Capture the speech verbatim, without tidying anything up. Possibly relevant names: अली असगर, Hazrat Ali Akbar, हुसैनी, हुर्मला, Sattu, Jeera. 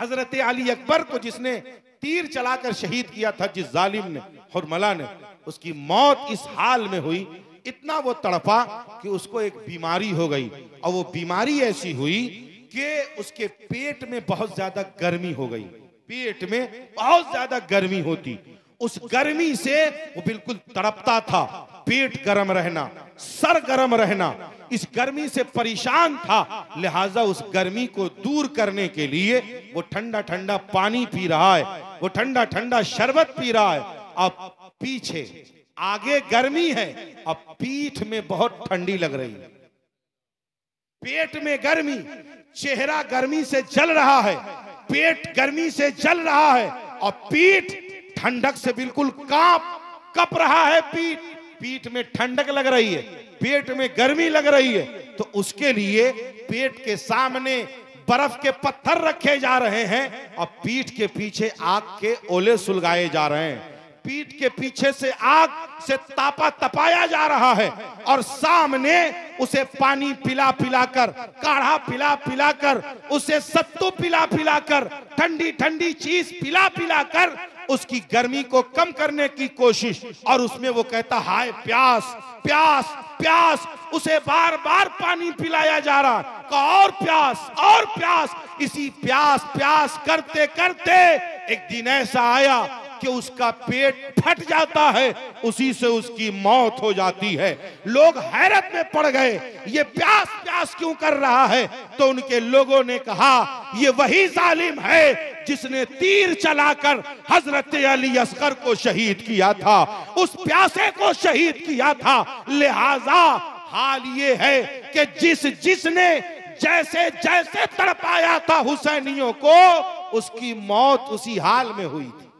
हजरत अली अकबर को जिसने तीर चलाकर शहीद किया था, जिस जालिम ने, हुर्मला ने, उसकी मौत इस हाल में हुई, इतना वो तड़पा कि उसको एक बीमारी हो गई, और वो बीमारी ऐसी हुई कि उसके पेट में बहुत ज्यादा गर्मी हो गई। पेट में बहुत ज्यादा गर्मी होती, उस गर्मी से वो बिल्कुल तड़पता था। पेट गर्म रहना, सर गर्म रहना, इस गर्मी से परेशान था। लिहाजा उस गर्मी को दूर करने के लिए वो ठंडा ठंडा पानी पी रहा है, वो ठंडा ठंडा शरबत पी रहा है। अब पीछे आगे गर्मी है, अब पीठ में बहुत ठंडी लग रही है, पेट में गर्मी, चेहरा गर्मी से जल रहा है, पेट गर्मी से जल रहा है, और पीठ ठंडक से बिल्कुल कांप कप रहा है। पीठ पीठ में ठंडक लग रही है, पेट में गर्मी लग रही है। तो उसके लिए पेट के सामने बर्फ के पत्थर रखे जा रहे हैं, और पीठ के पीछे आग के ओले सुलगाए जा रहे हैं, पीठ के पीछे से आग से तापा तपाया जा रहा है, और सामने उसे पानी पिला पिलाकर, काढ़ा पिला पिलाकर, उसे सत्तू पिला पिलाकर, ठंडी ठंडी चीज पिला पिलाकर उसकी गर्मी को कम करने की कोशिश। और उसमें वो कहता, हाय प्यास प्यास प्यास, उसे बार बार पानी पिलाया जा रहा, और प्यास और प्यास। इसी प्यास प्यास करते करते एक दिन ऐसा आया कि उसका पेट फट जाता है, उसी से उसकी मौत हो जाती है। लोग हैरत में पड़ गए, ये प्यास प्यास क्यों कर रहा है? तो उनके लोगों ने कहा, ये वही जालिम है जिसने तीर चलाकर हजरत अली असगर को शहीद किया था, उस प्यासे को शहीद किया था। लिहाजा हाल ये है कि जिस जिसने जैसे जैसे तड़पाया था हुसैनियों को, उसकी मौत उसी हाल में हुई थी।